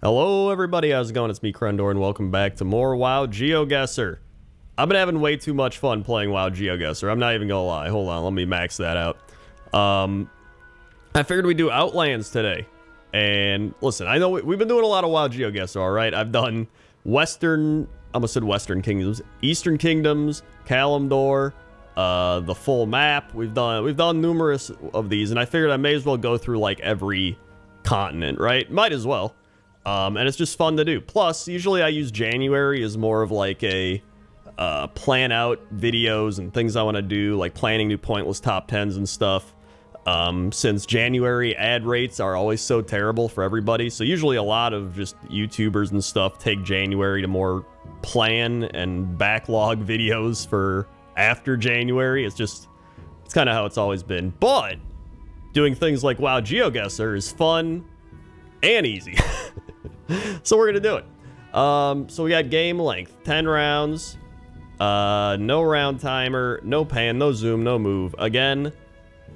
Hello everybody, how's it going? It's me, Crendor, and welcome back to more WoW GeoGuessr. I've been having way too much fun playing WoW GeoGuessr, I'm not even gonna lie. Hold on, let me max that out. I figured we'd do Outlands today. And listen, I know we've been doing a lot of WoW GeoGuessr, alright? I've done Western, I almost said Western Kingdoms, Eastern Kingdoms, Kalimdor, the full map. We've done numerous of these, and I figured I may as well go through like every continent, right? Might as well. And it's just fun to do. Plus, usually I use January as more of like a plan out videos and things I want to do, like planning new pointless top 10s and stuff. Since January ad rates are always so terrible for everybody, so usually a lot of just YouTubers and stuff take January to more plan and backlog videos for after January. It's kind of how it's always been. But doing things like WoW GeoGuessr is fun and easy. So we're gonna do it. So we got game length, 10 rounds, no round timer, no pan, no zoom, no move. Again,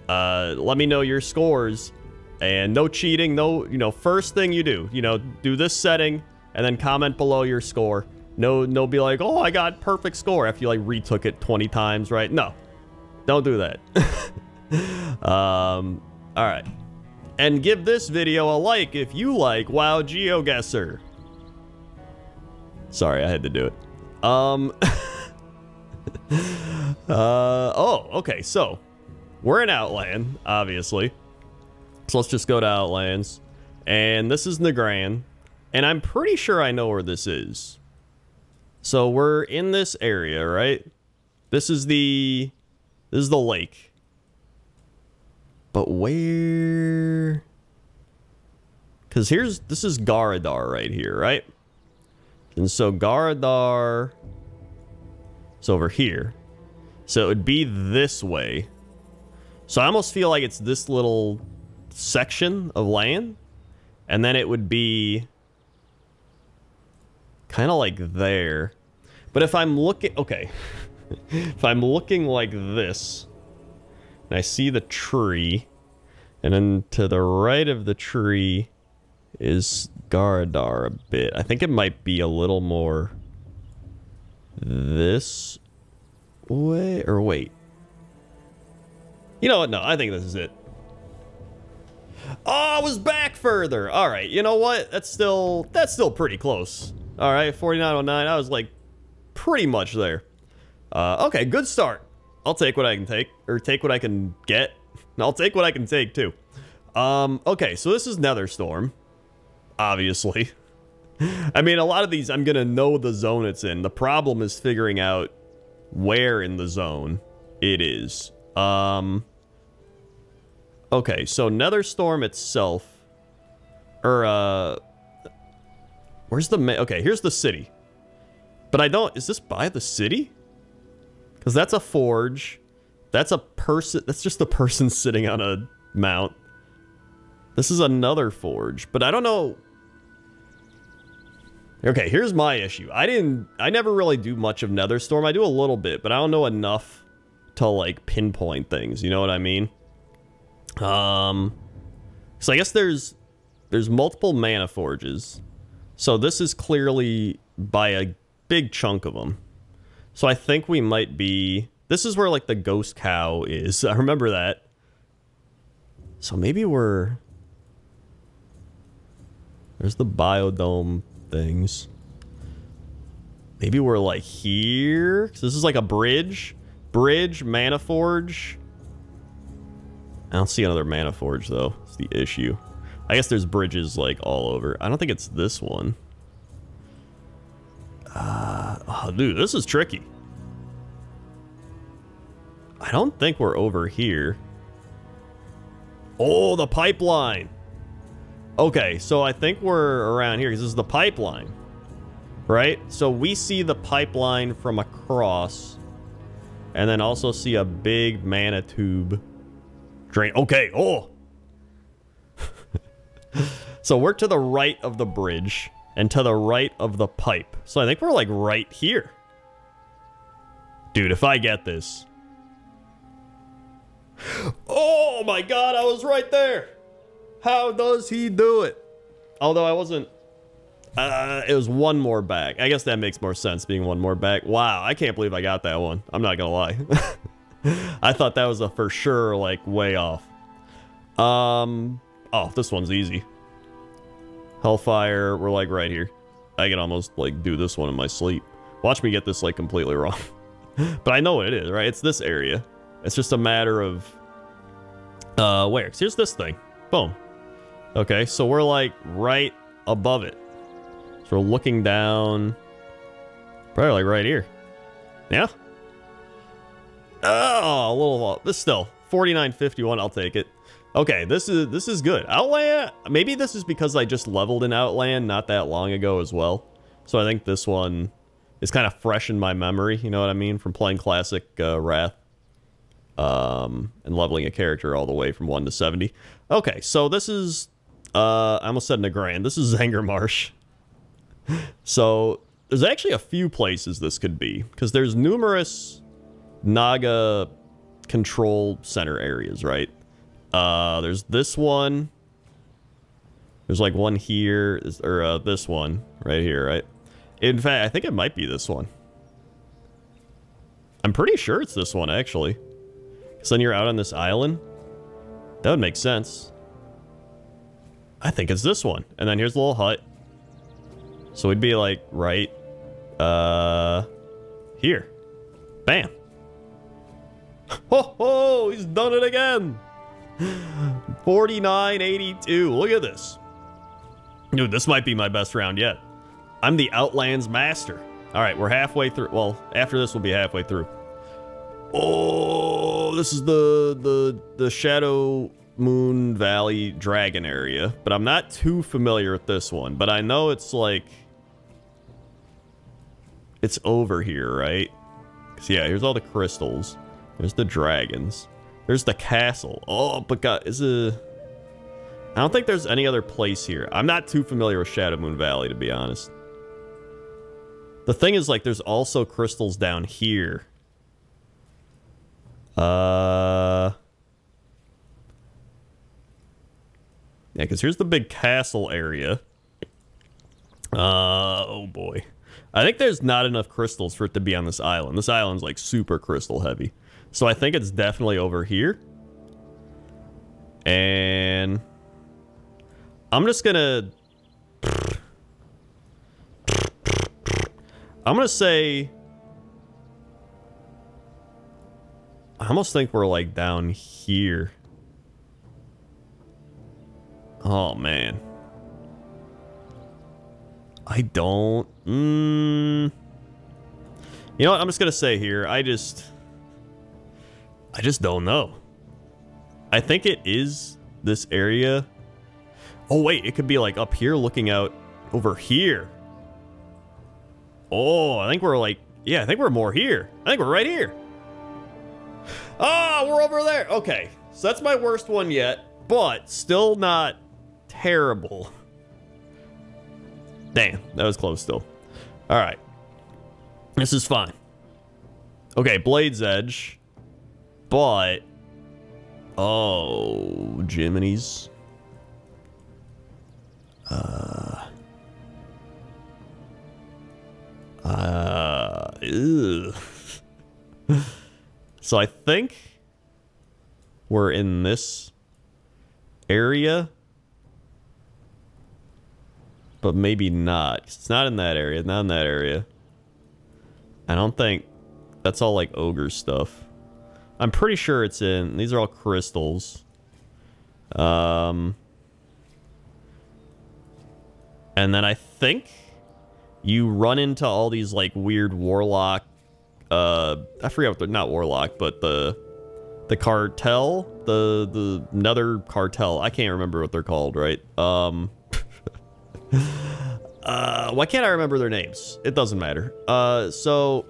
let me know your scores, and no cheating, no, you know, first thing you do, you know, do this setting, and then comment below your score. No be like, oh, I got perfect score after you, like, retook it 20 times, right? No. Don't do that. Alright. And give this video a like if you like WoW GeoGuessr. Sorry, I had to do it. Oh, okay, so we're in Outland, obviously. So let's just go to Outlands. And this is Nagrand. And I'm pretty sure I know where this is. So we're in this area, right? This is the lake. But where? Because this is Garadar right here, right? And so Garadar is over here. So it would be this way. So I almost feel like it's this little section of land. And then it would be kind of like there. But if I'm looking, okay. If I'm looking like this, and I see the tree, and then to the right of the tree is Garadar a bit. I think it might be a little more this way, or wait. You know what? No, I think this is it. Oh, I was back further. All right, you know what? That's still pretty close. All right, 4909. I was like pretty much there. Okay, good start. I'll take what I can take, or take what I can get. And I'll take what I can take, too. Okay, so this is Netherstorm. Obviously. I mean, a lot of these, I'm gonna know the zone it's in. The problem is figuring out where in the zone it is. Okay, so Netherstorm itself. Where's the okay, here's the city. But I don't, is this by the city? Because that's a forge. That's a person. That's just a person sitting on a mount. This is another forge. But I don't know. Okay, here's my issue. I never really do much of Netherstorm. I do a little bit, but I don't know enough to, like, pinpoint things. You know what I mean? So I guess there's multiple mana forges. So this is clearly by a big chunk of them. So I think we might be, this is where like the ghost cow is. I remember that. So maybe we're, there's the biodome things. Maybe we're like here. So this is like a bridge. Bridge, mana forge. I don't see another mana forge though. It's the issue. I guess there's bridges like all over. I don't think it's this one. Oh, dude, this is tricky. I don't think we're over here. Oh, the pipeline. Okay, so I think we're around here because this is the pipeline, right? So we see the pipeline from across, and then also see a big mana tube drain. Okay, oh. So we're to the right of the bridge. And to the right of the pipe. So I think we're like right here. Dude, if I get this. Oh my god, I was right there. How does he do it? Although I wasn't It was one more back. I guess that makes more sense, being one more back. Wow, I can't believe I got that one. I'm not gonna lie. I thought that was a for sure, like, way off. Oh, this one's easy. Hellfire, we're, like, right here. I can almost, like, do this one in my sleep. Watch me get this, like, completely wrong. But I know what it is, right? It's this area. It's just a matter of... where? Here's this thing. Boom. Okay, so we're, like, right above it. So we're looking down... probably, like, right here. Yeah? Oh, a little... but still, 49.51, I'll take it. Okay, this is good. Outland, maybe this is because I just leveled in Outland not that long ago as well. So I think this one is kind of fresh in my memory, you know what I mean? From playing classic Wrath and leveling a character all the way from 1 to 70. Okay, so this is, I almost said Nagrand. This is Zangarmarsh. So there's actually a few places this could be, because there's numerous Naga control center areas, right? There's this one. There's like one here, or this one right here, right? In fact, I think it might be this one. I'm pretty sure it's this one, actually. Because then you're out on this island. That would make sense. I think it's this one. And then here's the little hut. So we'd be like right here. Bam. Ho ho! He's done it again! 49.82. Look at this. Dude, this might be my best round yet. I'm the Outlands master. Alright, we're halfway through. Well, after this we'll be halfway through. Oh, this is the Shadow Moon Valley Dragon area. But I'm not too familiar with this one. But I know it's like... it's over here, right? Because, yeah, here's all the crystals. There's the dragons. There's the castle. Oh, but God, is it... I don't think there's any other place here. I'm not too familiar with Shadow Moon Valley, to be honest. The thing is, like, there's also crystals down here. Yeah, because here's the big castle area. Oh boy. I think there's not enough crystals for it to be on this island. This island's, like, super crystal heavy. So I think it's definitely over here. And I'm just gonna... I'm gonna say... I almost think we're, like, down here. Oh, man. I don't... You know what? I'm just gonna say here. I just don't know. I think it is this area. Oh, wait. It could be, like, up here looking out over here. Oh, I think we're, like... yeah, I think we're more here. I think we're right here. Ah, we're over there. Okay. So that's my worst one yet, but still not terrible. Damn, that was close still. All right. This is fine. Okay, Blade's Edge. But, oh, Jiminy's. Ew. So I think we're in this area, but maybe not. It's not in that area, not in that area. I don't think, that's all like ogre stuff. I'm pretty sure it's in... these are all crystals. And then I think you run into all these, like, weird warlock... I forget what they're... not warlock, but the cartel? The nether cartel. I can't remember what they're called, right? Why can't I remember their names? It doesn't matter. So...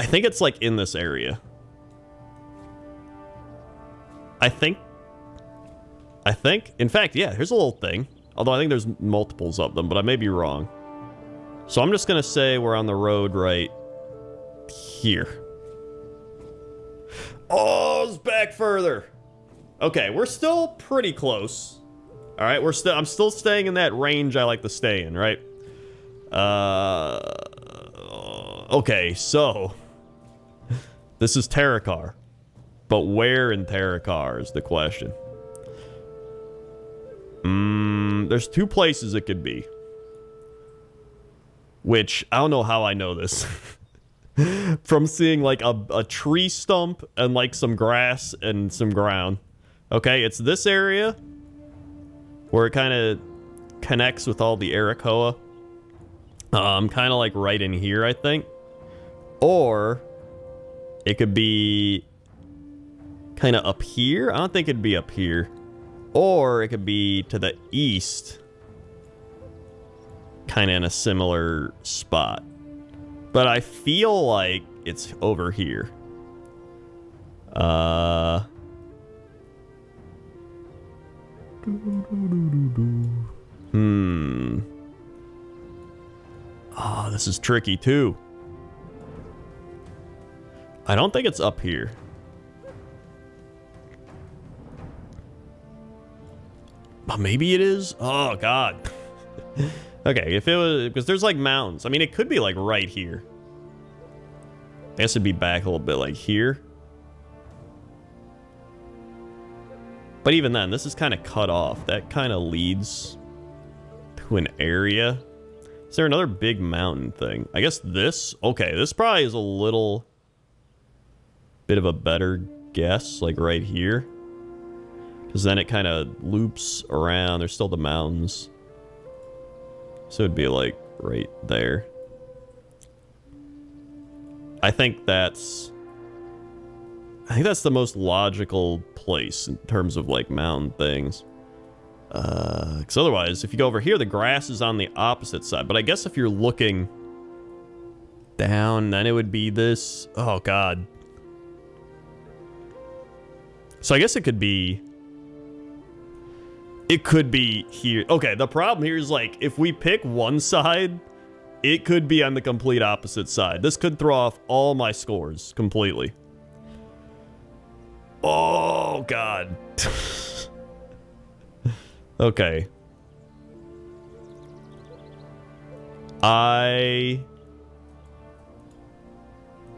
I think it's, like, in this area. I think... in fact, yeah, here's a little thing. Although I think there's multiples of them, but I may be wrong. So I'm just gonna say we're on the road right... here. Oh, it's back further! Okay, we're still pretty close. All right, I'm still staying in that range I like to stay in, right? Okay, so this is Terokkar, but where in Terokkar is the question. There's two places it could be, which I don't know how I know this from seeing like a tree stump and like some grass and some ground. Okay, it's this area where it kind of connects with all the Arakoa. Kind of like right in here, I think. Or it could be kind of up here. I don't think it'd be up here. Or it could be to the east, kind of in a similar spot. But I feel like it's over here. Oh, this is tricky too. I don't think it's up here. But maybe it is. Oh God. Okay, if it was, because there's like mountains. I mean, it could be like right here. I guess it'd be back a little bit like here. But even then, this is kind of cut off. That kind of leads to an area. Is there another big mountain thing? I guess this? Okay, this probably is a little bit of a better guess, like right here. Because then it kind of loops around. There's still the mountains. So it'd be like right there. I think that's the most logical place in terms of like mountain things. Because otherwise, if you go over here, the grass is on the opposite side. But I guess if you're looking down, then it would be this. Oh, God. So I guess it could be... it could be here. Okay, the problem here is like, if we pick one side, it could be on the complete opposite side. This could throw off all my scores completely. Oh, God. Okay.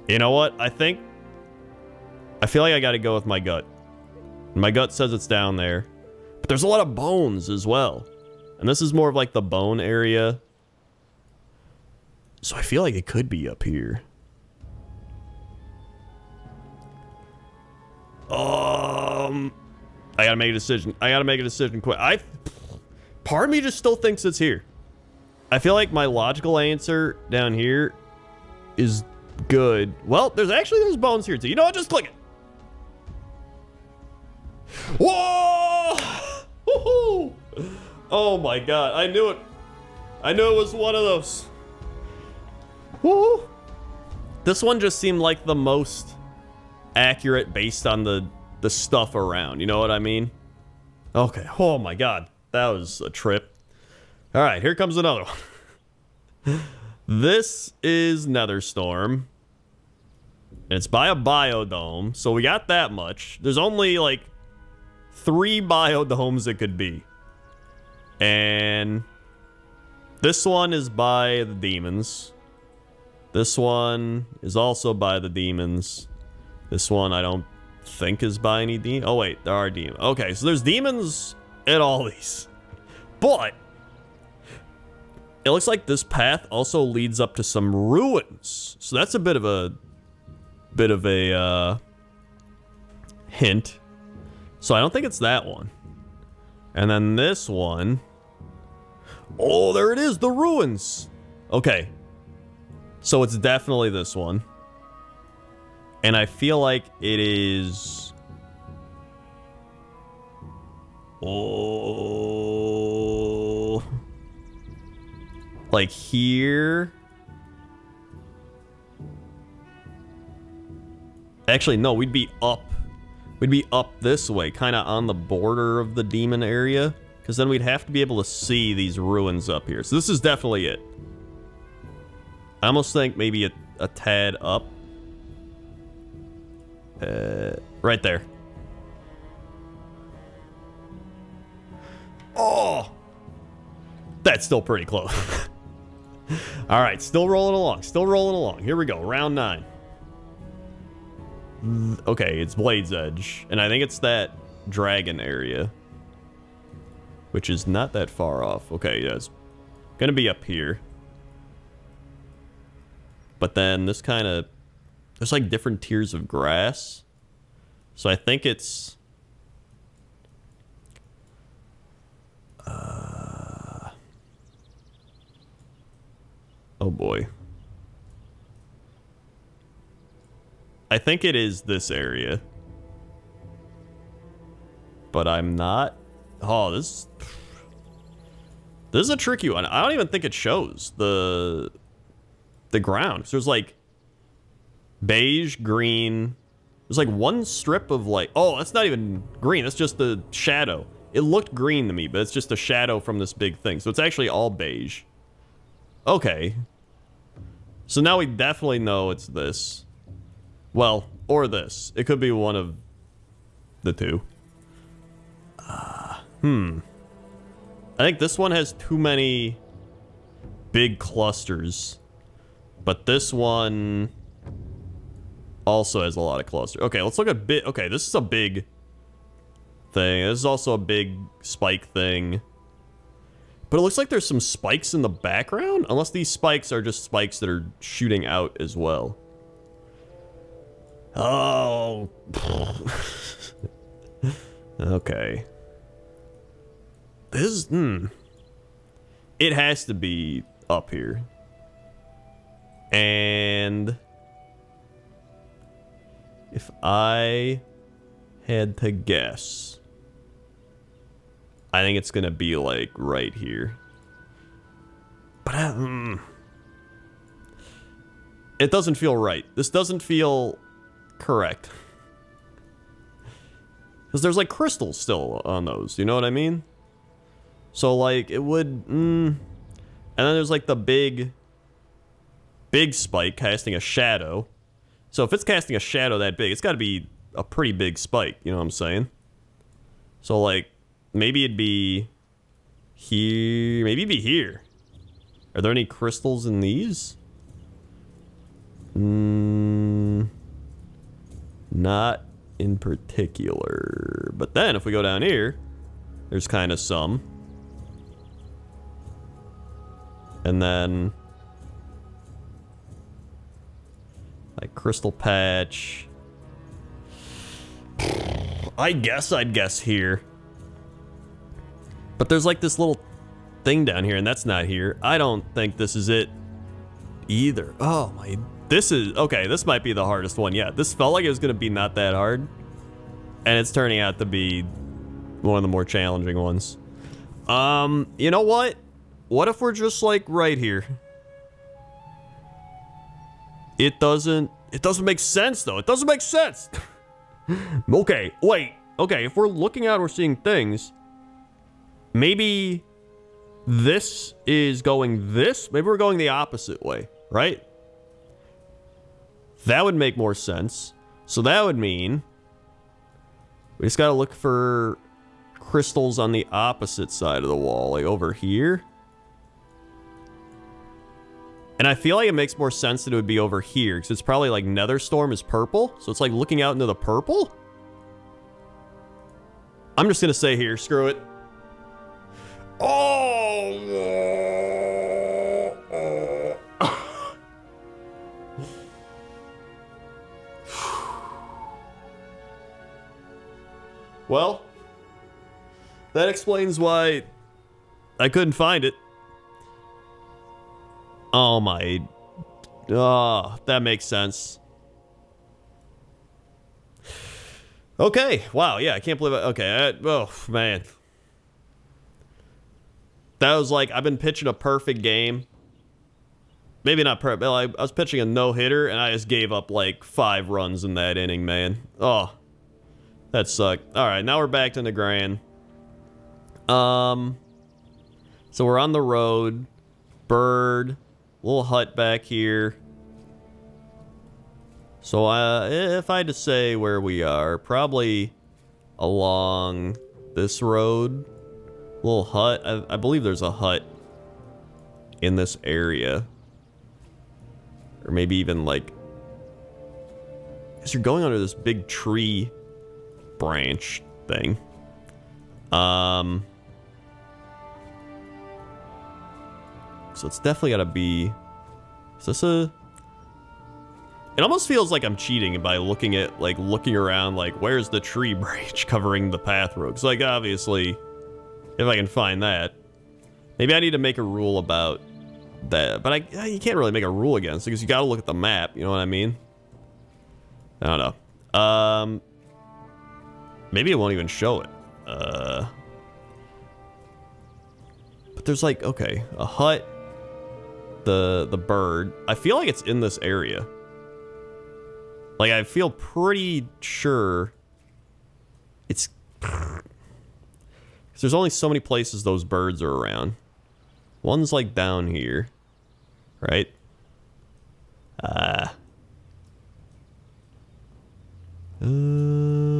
You know what? I feel like I gotta go with my gut. My gut says it's down there. But there's a lot of bones as well. And this is more of like the bone area. So I feel like it could be up here. I gotta make a decision. I gotta make a decision quick. Part of me just still thinks it's here. I feel like my logical answer down here is good. Well, there's bones here too. You know what? Just click it. Whoa! Woohoo! Oh my God! I knew it. I knew it was one of those. Woohoo! This one just seemed like the most accurate based on the stuff around, you know what I mean? Okay, oh my God, that was a trip. All right, here comes another one. This is Netherstorm. It's by a biodome, so we got that much. There's only like 3 biodomes it could be. And this one is by the demons. This one is also by the demons. This one I don't think is by any demon. Oh wait, there are demons. Okay, so there's demons in all these. But it looks like this path also leads up to some ruins. So that's a bit of a hint. So I don't think it's that one. And then this one. Oh, there it is, the ruins. Okay. So it's definitely this one. And I feel like it is... oh... like here? Actually, no, we'd be up. We'd be up this way, kind of on the border of the demon area. Because then we'd have to be able to see these ruins up here. So this is definitely it. I almost think maybe a tad up. Right there. Oh! That's still pretty close. All right, still rolling along. Still rolling along. Here we go. Round 9. Okay, it's Blade's Edge. And I think it's that dragon area. Which is not that far off. Okay, yeah, it's gonna be up here. But then this kind of... There's like different tiers of grass. So I think it's... Oh boy. I think it is this area. But I'm not... Oh, this... This is a tricky one. I don't even think it shows the ground. So there's like beige, green. There's like one strip of like... Oh, that's not even green. That's just the shadow. It looked green to me, but it's just a shadow from this big thing. So it's actually all beige. Okay. So now we definitely know it's this. Well, or this. It could be one of the two. I think this one has too many big clusters. But this one also has a lot of clusters. Okay, let's look at bit. Okay, this is a big thing. This is also a big spike thing. But it looks like there's some spikes in the background. Unless these spikes are just spikes that are shooting out as well. Oh. Okay. This, It has to be up here. And... If I had to guess... I think it's gonna be, like, right here. But, It doesn't feel right. This doesn't feel correct. Because there's, like, crystals still on those, you know what I mean? So, like, it would, And then there's, like, the big spike casting a shadow. So if it's casting a shadow that big, it's gotta be a pretty big spike, you know what I'm saying? So, like, maybe it'd be here. Maybe it'd be here. Are there any crystals in these? Not in particular. But then if we go down here, there's kind of some. And then like crystal patch. I guess I'd guess here. But there's like this little thing down here, and that's not here. I don't think this is it either. Oh my, this is, okay, this might be the hardest one. Yeah, this felt like it was gonna be not that hard. And it's turning out to be one of the more challenging ones. You know what? What if we're just like right here? It doesn't make sense though. It doesn't make sense. Okay, wait. Okay, if we're looking out, we're seeing things. Maybe this is going this? Maybe we're going the opposite way, right? That would make more sense. So that would mean we just gotta look for crystals on the opposite side of the wall, like over here. And I feel like it makes more sense that it would be over here, because it's probably like Netherstorm is purple, so it's like looking out into the purple? I'm just gonna say here, screw it. Oh! Well, that explains why I couldn't find it. Oh my... Oh, that makes sense. Okay, wow, yeah, I can't believe it. Okay, oh, man. That was like, I've been pitching a perfect game. Maybe not perfect, but I was pitching a no-hitter, and I just gave up like 5 runs in that inning, man. Oh, that sucked. Alright, now we're back to Nagrand. So we're on the road. Bird. Little hut back here. So if I had to say where we are, probably along this road. little hut. I believe there's a hut in this area. Or maybe even like... Because you're going under this big tree branch thing. So it's definitely gotta be... Is this a... It almost feels like I'm cheating by looking at, like, looking around, like, where's the tree branch covering the path road? Because, like, obviously, if I can find that, maybe I need to make a rule about that. But you can't really make a rule against it because you got to look at the map. You know what I mean? I don't know. Maybe it won't even show it. But there's like, okay, a hut, the bird. I feel like it's in this area. Like, I feel pretty sure it's... Because there's only so many places those birds are around. One's, like, down here. Right? I mean,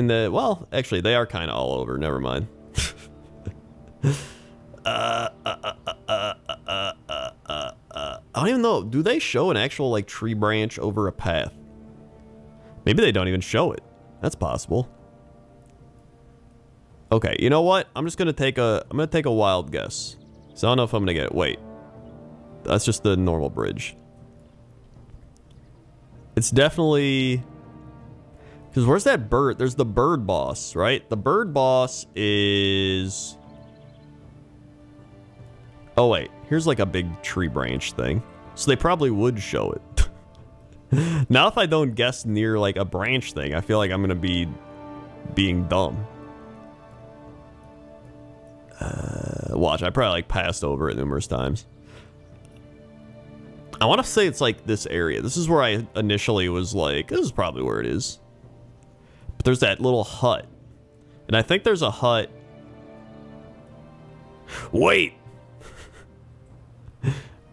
well, actually, they are kind of all over. Never mind. I don't even know. Do they show an actual, like, tree branch over a path? Maybe they don't even show it. That's possible. Okay, you know what? I'm just gonna take a... I'm gonna take a wild guess. So I don't know if I'm gonna get it. Wait. That's just the normal bridge. It's definitely... Because where's that bird? There's the bird boss, right? The bird boss is... Oh, wait. Here's like a big tree branch thing. So they probably would show it. Now if I don't guess near like a branch thing, I feel like I'm going to be being dumb. Watch, I probably like passed over it numerous times. I want to say it's like this area. This is where I initially was like, this is probably where it is. But there's that little hut. And I think there's a hut. Wait!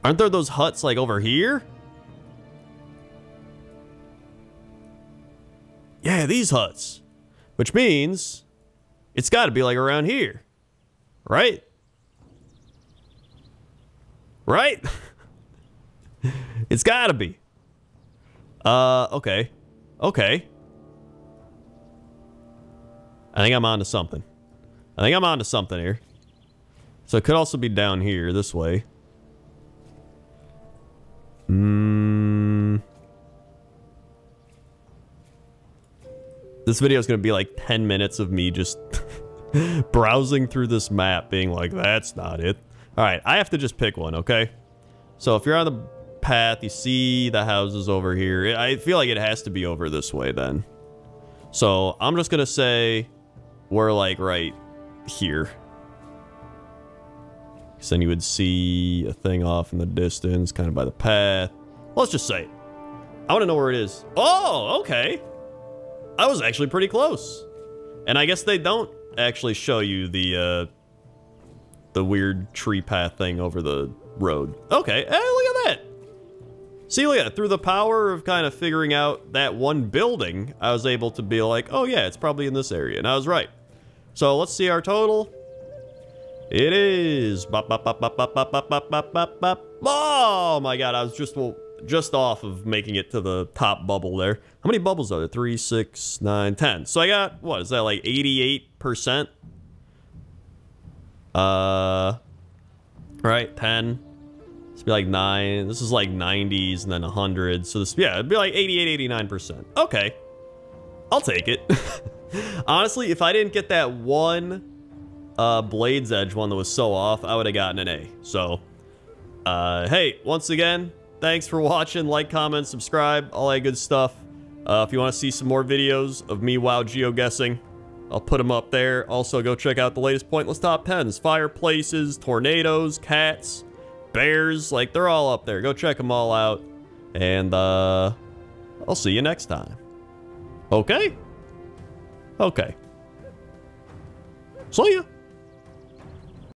Aren't there those huts, like, over here? Yeah, these huts. Which means, it's gotta be, like, around here. Right? Right? It's gotta be. Okay. Okay. I think I'm onto something. I think I'm onto something here. So it could also be down here, this way. This video is going to be like 10 minutes of me just browsing through this map being like, that's not it. All right, I have to just pick one, okay? So if you're on the path, you see the houses over here. I feel like it has to be over this way then. So I'm just going to say we're like right here. Then you would see a thing off in the distance, kind of by the path. Let's just say it. I want to know where it is. Oh, okay. I was actually pretty close. And I guess they don't actually show you the weird tree path thing over the road. Okay, hey, look at that. See, look at it. Through the power of kind of figuring out that one building, I was able to be like, oh yeah, it's probably in this area. And I was right. So let's see our total. It is. Bop, bop, bop, bop, bop, bop, bop, bop, bop, bop. Oh my god, I was just off of making it to the top bubble there. How many bubbles are there? 3, 6, 9, 10. So I got, what is that, like 88%? Right, 10. This would be like 9. This is like 90s and then 100. So this, yeah, it'd be like 88, 89%. Okay. I'll take it. Honestly, if I didn't get that one Blade's Edge one that was so off, I would have gotten an A. So, hey, once again, thanks for watching. Like, comment, subscribe, all that good stuff. If you want to see some more videos of me WoW GeoGuessing, I'll put them up there. Also, go check out the latest Pointless Top 10s. Fireplaces, tornadoes, cats, bears, like, they're all up there. Go check them all out. And, I'll see you next time. Okay? Okay. See ya.